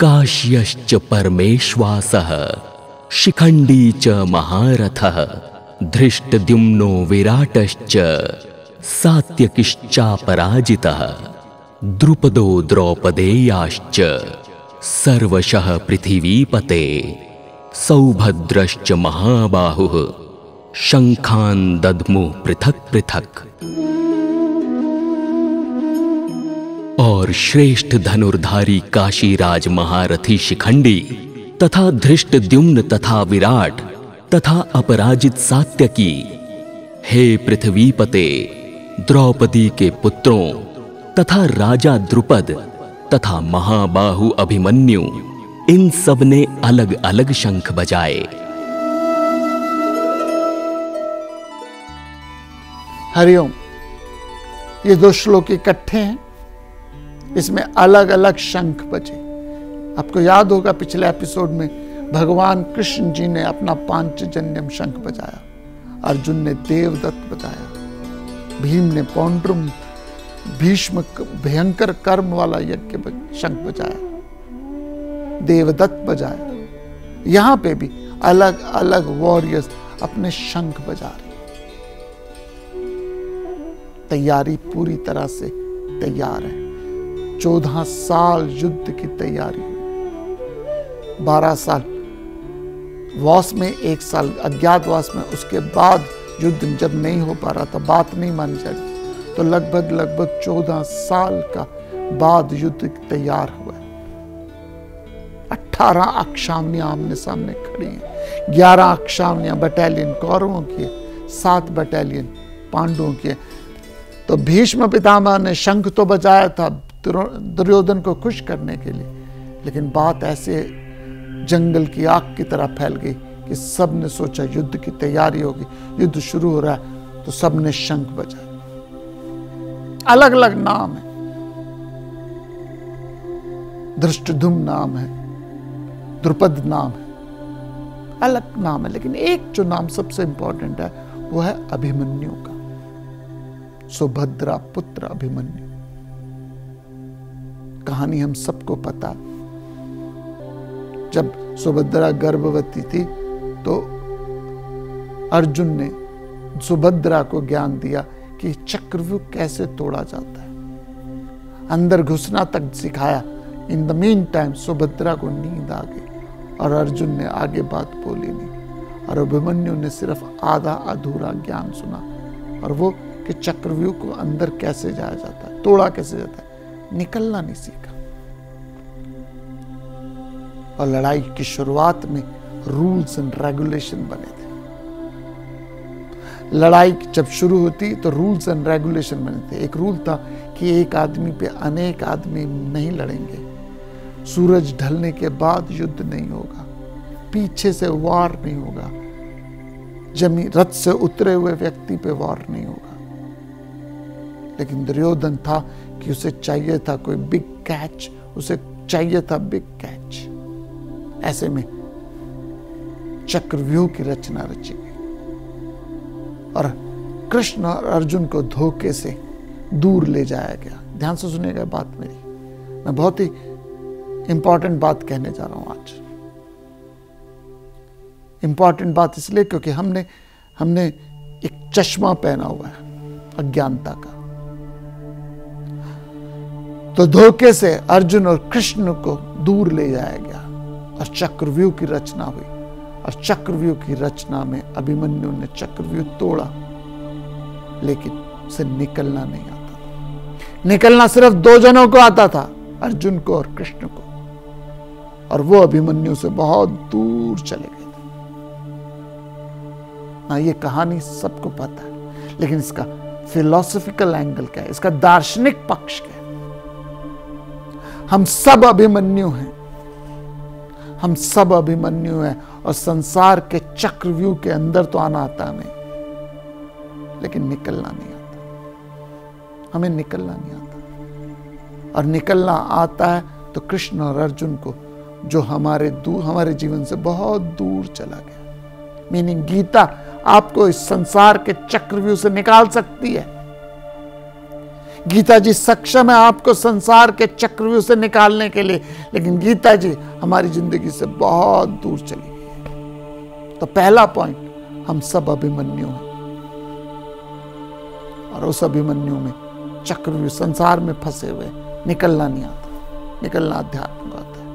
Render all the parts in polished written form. काश्यश्च परमेष्वासः शिखण्डी च महारथः धृष्टद्युम्नो विराटश्च सात्यकिश्चापराजितः द्रुपदो द्रौपदेयाश्च सर्वशः पृथिवीपते सौभद्रश्च महाबाहुः शङ्खान् दद्मुः पृथक् पृथक्। और श्रेष्ठ धनुर्धारी काशीराज महारथी शिखण्डी तथा धृष्टद्युम्न तथा विराट तथा अपराजित सात्यकि, हे पृथ्वीपते, द्रौपदी के पुत्रों तथा राजा द्रुपद तथा महाबाहु अभिमन्यु, इन सब ने अलग अलग शंख बजाए। हरिओम। ये दो श्लोक इकट्ठे हैं, इसमें अलग अलग शंख बजे। आपको याद होगा पिछले एपिसोड में भगवान कृष्ण जी ने अपना पांचजन्यम शंख बजाया, अर्जुन ने देवदत्त बजाया, भीम ने पौंड्रम, भीष्म भयंकर कर्म वाला यज्ञ शंख बजाया, देवदत्त बजाया। यहाँ पे भी अलग अलग वॉरियर्स अपने शंख बजा रहे। तैयारी पूरी तरह से तैयार है। 14 साल युद्ध की तैयारी हुई, 12 साल वास में, 1 साल अज्ञातवास में। उसके बाद युद्ध जब नहीं हो पा रहा था, बात नहीं मानी जा रही, तो लगभग 14 साल का बाद युद्ध तैयार हुआ। 18 अक्षावनियां आमने सामने खड़ी हैं। 11 अक्षावनियां बटालियन कौरवों की है, 7 बटालियन पांडवों की है। तो भीष्म पितामह ने शंख तो बजाया था दुर्योधन को खुश करने के लिए, लेकिन बात ऐसे जंगल की आग की तरह फैल गई कि सब ने सोचा युद्ध की तैयारी होगी, युद्ध शुरू हो रहा है, तो सब ने शंख बजाया। अलग अलग नाम है। धृष्टद्युम्न नाम है, द्रुपद नाम है, अलग नाम है, लेकिन एक जो नाम सबसे इंपॉर्टेंट है वो है अभिमन्यु का, सौभद्रा पुत्र अभिमन्यु। कहानी हम सबको पता। जब सौभद्रा गर्भवती थी तो अर्जुन ने सौभद्रा को ज्ञान दिया कि चक्रव्यूह कैसे तोड़ा जाता है, अंदर घुसना तक सिखाया। In the meantime Saubhadra को नींद आ गई और अर्जुन ने आगे बात बोली नहीं, और अभिमन्यु ने सिर्फ आधा अधूरा ज्ञान सुना, और वो कि चक्रव्यूह को अंदर कैसे जाया जाता है, तोड़ा कैसे जाता है, निकलना नहीं सीखा। और लड़ाई की शुरुआत में रूल्स एंड रेगुलेशन बने थे। लड़ाई जब शुरू होती तो रूल्स एंड रेगुलेशन बने थे। एक रूल था कि एक आदमी पे अनेक आदमी नहीं लड़ेंगे, सूरज ढलने के बाद युद्ध नहीं होगा, पीछे से वार नहीं होगा, जमीन रथ से उतरे हुए व्यक्ति पे वार नहीं होगा। लेकिन दुर्योधन था कि उसे चाहिए था कोई बिग कैच, उसे चाहिए था बिग कैच। ऐसे में चक्रव्यूह की रचना रची गई और कृष्ण और अर्जुन को धोखे से दूर ले जाया गया। ध्यान से सुनेगा बात मेरी, मैं बहुत ही इंपॉर्टेंट बात कहने जा रहा हूं आज। इंपॉर्टेंट बात इसलिए क्योंकि हमने एक चश्मा पहना हुआ है अज्ञानता का। तो धोखे से अर्जुन और कृष्ण को दूर ले जाया गया और चक्रव्यूह की रचना हुई, और चक्रव्यूह की रचना में अभिमन्यु ने चक्रव्यूह तोड़ा, लेकिन उसे निकलना नहीं आता। निकलना सिर्फ 2 जनों को आता था, अर्जुन को और कृष्ण को, और वो अभिमन्यु से बहुत दूर चले गए थे। ना ये कहानी सबको पता है, लेकिन इसका फिलोसॉफिकल एंगल क्या है, इसका दार्शनिक पक्ष क्या है। हम सब अभिमन्यु हैं, हम सब अभिमन्यु हैं, और संसार के चक्रव्यूह के अंदर तो आना आता हमें, लेकिन निकलना नहीं आता। हमें निकलना नहीं आता, और निकलना आता है तो कृष्ण और अर्जुन को, जो हमारे जीवन से बहुत दूर चला गया। मीनिंग गीता आपको इस संसार के चक्रव्यूह से निकाल सकती है। गीता जी सक्षम है आपको संसार के चक्रव्यूह से निकालने के लिए, लेकिन गीता जी हमारी जिंदगी से बहुत दूर चली गई। तो पहला पॉइंट, हम सब अभिमन्यु हैं और उस अभिमन्यु में चक्रव्यूह संसार में फंसे हुए, निकलना नहीं आता। निकलना अध्यात्म को आता है,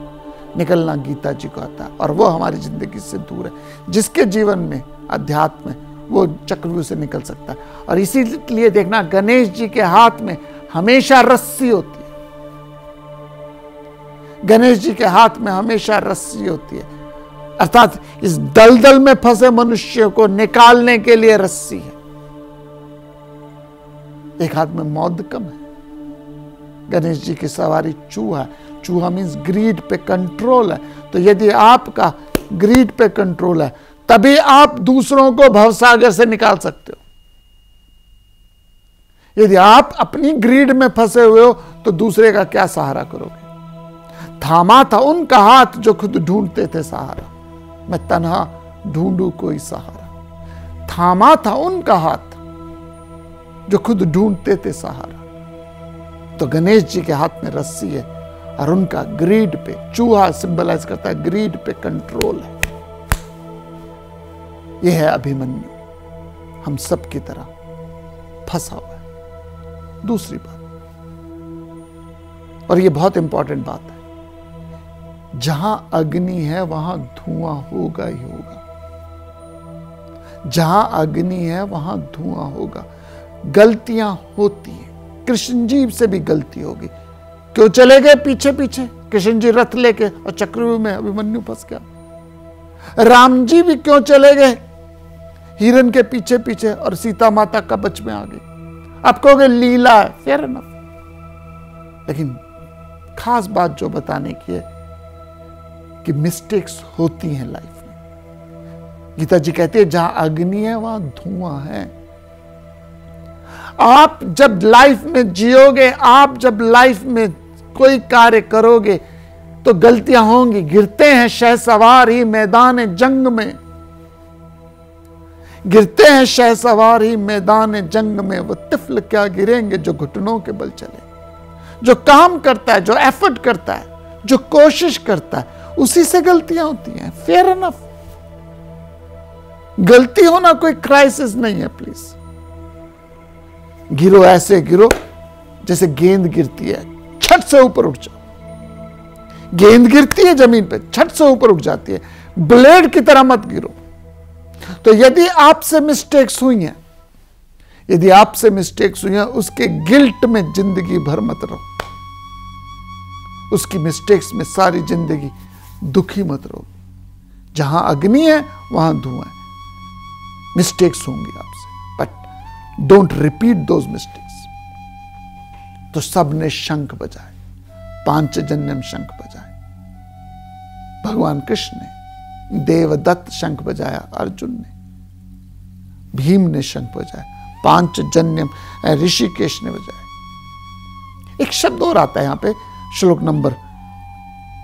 निकलना गीता जी को आता है, और वो हमारी जिंदगी से दूर है। जिसके जीवन में अध्यात्म है वो चक्रव्यूह से निकल सकता है। और इसीलिए देखना गणेश जी के हाथ में हमेशा रस्सी होती है, गणेश जी के हाथ में हमेशा रस्सी होती है, अर्थात इस दलदल में फंसे मनुष्य को निकालने के लिए रस्सी है। एक हाथ में मौदकम है, गणेश जी की सवारी चूहा। चूहा मीन्स ग्रीड पे कंट्रोल है। तो यदि आपका ग्रीड पे कंट्रोल है तभी आप दूसरों को भवसागर से निकाल सकते हो। यदि आप अपनी ग्रीड में फंसे हुए हो तो दूसरे का क्या सहारा करोगे। थामा था उनका हाथ जो खुद ढूंढते थे सहारा, मैं तन्हा ढूंढू कोई सहारा। थामा था उनका हाथ जो खुद ढूंढते थे सहारा। तो गणेश जी के हाथ में रस्सी है और उनका ग्रीड पे, चूहा सिंबलाइज करता है ग्रीड पे कंट्रोल है। यह है अभिमन्यु, हम सब की तरह फंसा हुआ है। दूसरी बात, और यह बहुत इंपॉर्टेंट बात है, जहां अग्नि है वहां धुआं होगा ही होगा। जहां अग्नि है वहां धुआं होगा। गलतियां होती है, कृष्ण जी से भी गलती होगी। क्यों चले गए पीछे पीछे कृष्ण जी रथ लेके, और चक्रव्यूह में अभिमन्यु फंस गया। राम जी भी क्यों चले गए हिरण के पीछे पीछे, और सीता माता कब्ज में आ गई। आप कहोगे लीला, फेयर एनफ, लेकिन खास बात जो बताने की है कि मिस्टेक्स होती हैं लाइफ में। गीता जी कहती है जहां अग्नि है वहां धुआं है। आप जब लाइफ में जियोगे, आप जब लाइफ में कोई कार्य करोगे तो गलतियां होंगी। गिरते हैं शहसवार ही मैदान जंग में, गिरते हैं शहसवार ही मैदान जंग में। वो तिफल क्या गिरेंगे जो घुटनों के बल चले। जो काम करता है, जो एफर्ट करता है, जो कोशिश करता है, उसी से गलतियां होती हैं। फेयर एनफ, गलती होना कोई क्राइसिस नहीं है। प्लीज गिरो, ऐसे गिरो जैसे गेंद गिरती है, छत से ऊपर उठ जाओ। गेंद गिरती है जमीन पे, छत से ऊपर उठ जाती है। ब्लेड की तरह मत गिरो। तो यदि आपसे मिस्टेक्स हुई हैं, यदि आपसे मिस्टेक्स हुई हैं, उसके गिल्ट में जिंदगी भर मत रहो। उसकी मिस्टेक्स में सारी जिंदगी दुखी मत रहो। जहां अग्नि है वहां धुआं है। मिस्टेक्स होंगी आपसे, डोंट रिपीट दोज मिस्टेक्स। तो सबने शंख बजाए, पांचजन्यम शंख बजाए। भगवान कृष्ण ने, देवदत्त शंख बजाया, अर्जुन ने, भीम ने शंख बजाया, पांचजन्यम ऋषिकेश ने बजाया। एक शब्द और आता है यहां पे, श्लोक नंबर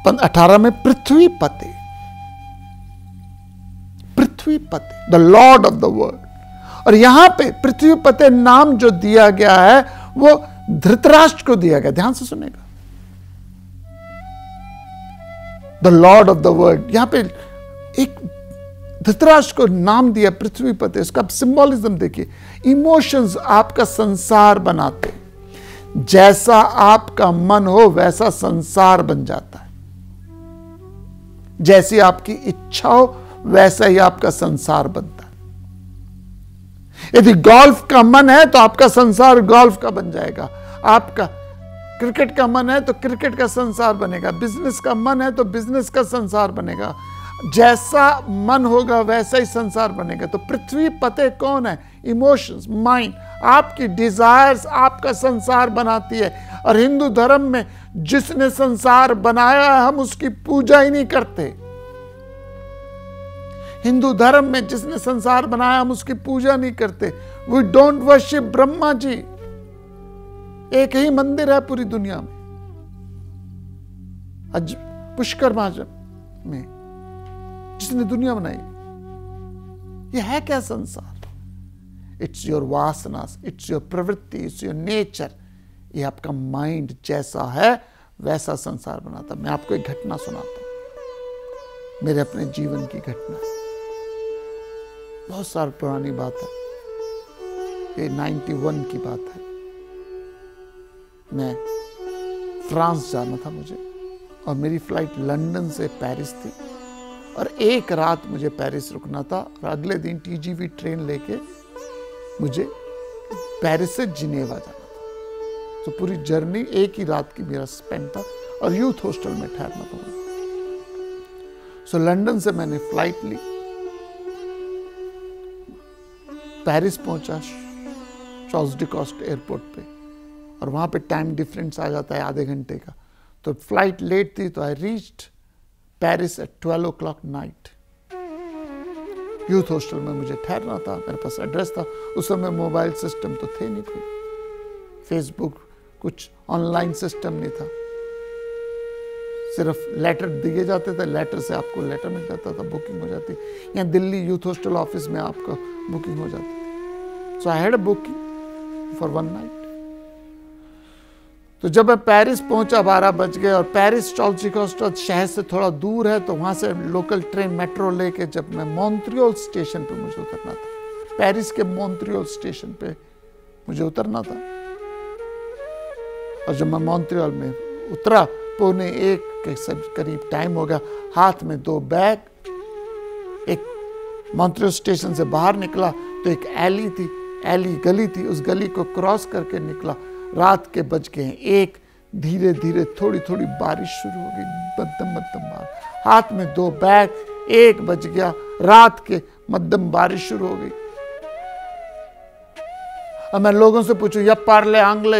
18 में, पृथ्वी पते। पृथ्वी पते, the lord of the world. और यहां पे पृथ्वीपते नाम जो दिया गया है वो धृतराष्ट्र को दिया गया। ध्यान से सुनेगा, the lord of the world. यहां पे एक धृतराष्ट्र को नाम दिया पृथ्वीपते। इसका सिंबोलिज्म देखिए। इमोशंस आपका संसार बनाते, जैसा आपका मन हो वैसा संसार बन जाता है। जैसी आपकी इच्छा हो वैसा ही आपका संसार बनता है। यदि गोल्फ का मन है तो आपका संसार गोल्फ का बन जाएगा। आपका क्रिकेट का मन है तो क्रिकेट का संसार बनेगा। बिजनेस का मन है तो बिजनेस का संसार बनेगा। जैसा मन होगा वैसा ही संसार बनेगा। तो पृथ्वी पते कौन है? इमोशंस, माइंड, आपकी डिजायर्स आपका संसार बनाती है। और हिंदू धर्म में जिसने संसार बनाया हम उसकी पूजा ही नहीं करते। हिंदू धर्म में जिसने संसार बनाया हम उसकी पूजा नहीं करते। We don't worship Brahma ji. एक ही मंदिर है पूरी दुनिया में, पुष्कर महाजन में, जिसने दुनिया बनाई। ये है क्या संसार? इट्स योर वासनास, इट्स योर प्रवृत्ति, इट्स योर नेचर, ये आपका माइंड जैसा है वैसा संसार बनाता। मैं आपको एक घटना सुनाता हूँ, मेरे अपने जीवन की घटना, बहुत साल पुरानी बात है, ये 91 की बात है। मैं फ्रांस जाना था मुझे और मेरी फ्लाइट लंदन से पेरिस थी और एक रात मुझे पेरिस रुकना था और अगले दिन टीजीवी ट्रेन लेके मुझे पेरिस से जिनेवा जाना था। तो पूरी जर्नी एक ही रात की मेरा स्पेंड था और यूथ हॉस्टल में ठहरना था मुझे। सो लंदन से मैंने फ्लाइट ली, पेरिस पहुंचा चार्ल्स डी कॉस्ट एयरपोर्ट पे और वहाँ पे टाइम डिफरेंस आ जाता है आधे घंटे का, तो फ्लाइट लेट थी। तो I reached Paris at 12 o'clock night. Youth hostel में मुझे ठहरना था, मेरे पास एड्रेस था, उस समय मोबाइल सिस्टम तो थे नहीं, कोई फेसबुक कुछ ऑनलाइन सिस्टम नहीं था, सिर्फ लेटर दिए जाते थे, लेटर से आपको लेटर मिल जाता था, बुकिंग हो जाती। यहाँ दिल्ली यूथ हॉस्टल ऑफिस में आपका बुकिंग हो जाती थी। So I had a booking for one night. तो जब मैं पेरिस पहुंचा 12 बज गए और पेरिस चार्ल्स डी कॉस्ट शहर से थोड़ा दूर है, तो वहाँ से लोकल ट्रेन मेट्रो लेके जब मैं मॉन्ट्रियल स्टेशन पे मुझे उतरना था, पेरिस के मॉन्ट्रियल स्टेशन पे मुझे उतरना था। और जब मैं मॉन्ट्रियल में उतरा 12:45 के सब करीब टाइम हो गया, हाथ में 2 बैग, एक मॉन्ट्रियल स्टेशन से बाहर निकला तो एक एली थी, गली थी, उस गली को क्रॉस करके निकला। रात के बज गए 1, धीरे धीरे थोड़ी थोड़ी बारिश शुरू हो गई, मध्यम बार, हाथ में 2 बैग, 1 बज गया, रात के मध्यम बारिश शुरू हो गई। अब मैं लोगों से पूछूं यप्पारले आंगले,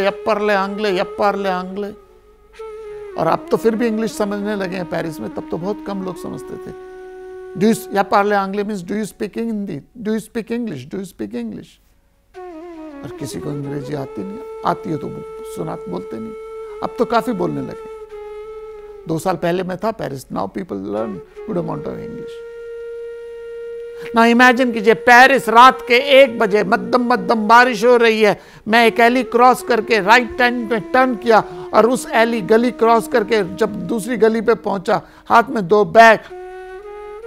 और अब तो फिर भी इंग्लिश समझने लगे हैं पेरिस में, तब तो बहुत कम लोग समझते थे। यप्पारले आंगले means do you speak Hindi, do you speak English, do you speak English. और किसी को अंग्रेजी आती नहीं, आती है तो बोलते नहीं, अब तो काफ़ी बोलने लगे। 2 साल पहले मैं था Paris, now people learn good amount of English. Now imagine कीजिए पेरिस रात के 1 बजे, मध्यम बारिश हो रही है, मैं एक एली क्रॉस करके राइट टर्न पे टर्न किया और उस गली क्रॉस करके जब दूसरी गली पे पहुंचा, हाथ में 2 बैग,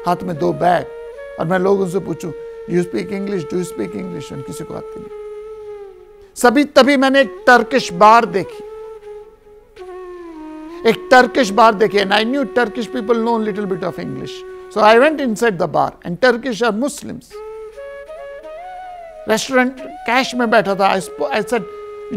और मैं लोगों से पूछूं you speak English, do you speak English, और किसी को आती नहीं। सभी तभी मैंने एक टर्किश बार देखी, and I knew Turkish people know little bit of English, so I went inside the bar, and Turkish are Muslims. Restaurant cash में बैठा था, I said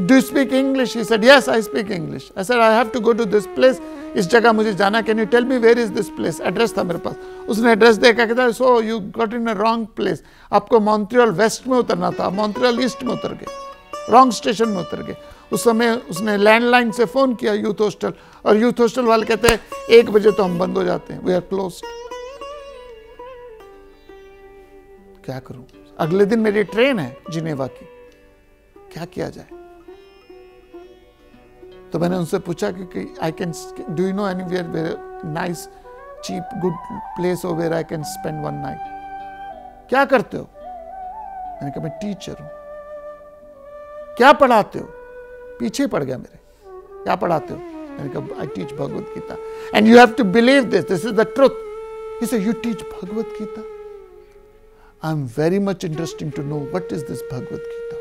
do you speak English, he said yes I speak English. I said I have to go to this place, इस जगह मुझे जाना, can you tell me where is this place. Address था मेरे पास, उसने एड्रेस देखा, कहता सो you got in a wrong place, आपको मॉन्ट्रियल वेस्ट में उतरना था, मॉन्ट्रियल ईस्ट में उतर गए, रॉन्ग स्टेशन में उतर गए। उस समय उसने लैंडलाइन से फ़ोन किया यूथ हॉस्टल, और यूथ हॉस्टल वाले कहते हैं 1 बजे तो हम बंद हो जाते हैं, वी आर क्लोज्ड। क्या करूं, अगले दिन मेरी ट्रेन है जिनेवा की, क्या किया जाए। तो मैंने उनसे पूछा कि I can, do you know any where nice cheap good place हो where I can spend one night. क्या करते हो, मैंने कहा मैं टीचर हूं। क्या पढ़ाते हो, पीछे पड़ गया मेरे, क्या पढ़ाते हो, मैंने कहा I teach Bhagavad Gita. And you have to believe this, this is the truth. He said you teach Bhagavad Gita, I am very much interesting to know what is this Bhagavad Gita.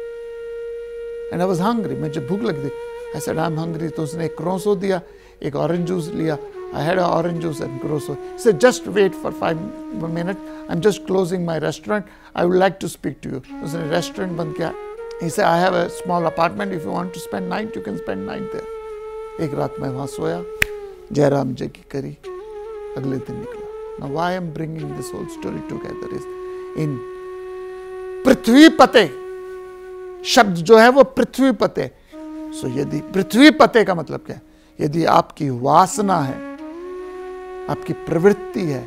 And I was hungry, मुझे भूख लग गई। I said I am hungry. तो उसने एक croissant दिया, एक orange juice लिया, I had orange juice and croissant. He said just wait for 5 minute, I am just closing my restaurant, I would like to speak to you. उसने restaurant बंद किया। He said, I have a small apartment. If you want to spend night, you can spend night there. एक रात मैं वहाँ सोया, जयराम जय की करी, अगले दिन निकला। Now why I am bringing this whole story together is in पृथ्वी पते, शब्द जो है वो पृथ्वी पते। So यदि पृथ्वी पते का मतलब क्या है? यदि आपकी वासना है, आपकी प्रवृत्ति है,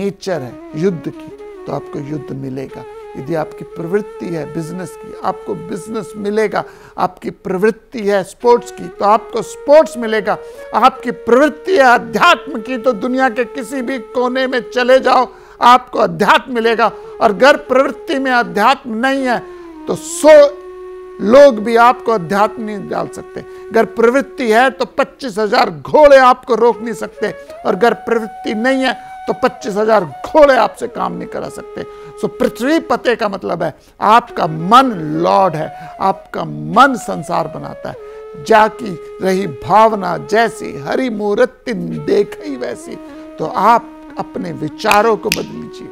नेचर है युद्ध की, तो आपको युद्ध मिलेगा। यदि आपकी प्रवृत्ति है बिजनेस की, आपको बिजनेस मिलेगा। आपकी प्रवृत्ति है स्पोर्ट्स की, तो आपको स्पोर्ट्स मिलेगा। आपकी प्रवृत्ति है अध्यात्म की, तो दुनिया के किसी भी कोने में चले जाओ, आपको अध्यात्म मिलेगा। और अगर प्रवृत्ति में अध्यात्म नहीं है, तो सो लोग भी आपको अध्यात्म नहीं डाल सकते। अगर प्रवृत्ति है तो 25,000 घोड़े आपको रोक नहीं सकते, और अगर प्रवृत्ति नहीं है तो 25,000 घोड़े आपसे काम नहीं करा सकते। सो पृथ्वी पते का मतलब है आपका मन लॉर्ड है, आपका मन संसार बनाता है। जाकी रही भावना जैसी, हरि मूर्ति देखी वैसी। तो आप अपने विचारों को बदल लीजिए।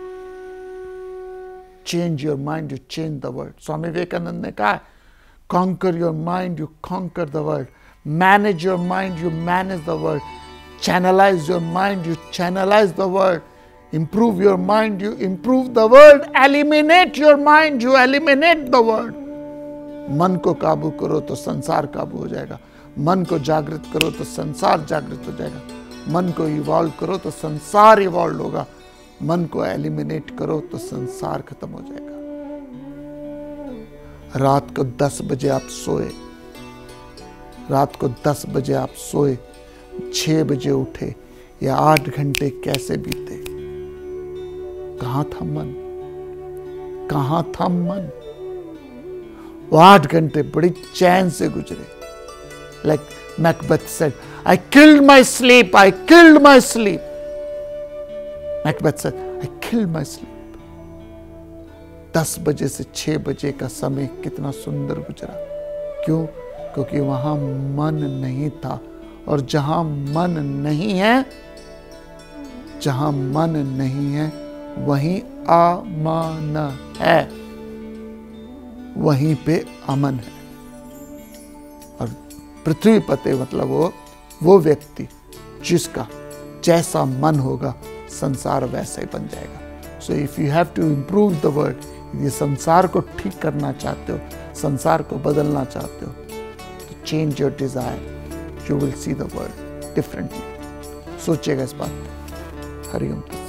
Change your mind you change the world. Swami Vivekananda ने कहा, conquer your mind you conquer the world, manage your mind you manage the world, channelize your mind you channelize the world, improve your mind you improve the world, eliminate your mind you eliminate the world। मन को काबू करो तो संसार काबू हो जाएगा, मन को जागृत करो तो संसार जागृत हो जाएगा, मन को इवॉल्व करो तो संसार इवॉल्व होगा, मन को एलिमिनेट करो तो संसार खत्म हो जाएगा। रात को 10 बजे आप सोए, रात को 10 बजे आप सोए, 6 बजे उठे, या 8 घंटे कैसे बीते, कहां था मन, कहां था मन। वो 8 घंटे बड़ी चैन से गुजरे। Like Macbeth said, I killed my sleep, I killed my sleep. Macbeth said, I killed my sleep. 10 बजे से 6 बजे का समय कितना सुंदर गुजरा। क्यों? क्योंकि वहां मन नहीं था, और जहां मन नहीं है, जहां मन नहीं है वहीं अमन है, वहीं पे अमन है। और पृथ्वी पते मतलब वो व्यक्ति जिसका जैसा मन होगा संसार वैसा ही बन जाएगा। So if you have to improve the world, ये संसार को ठीक करना चाहते हो, संसार को बदलना चाहते हो, तो change your desire, you will see the world differently। सोचेगा इस बात पर। हरिओम।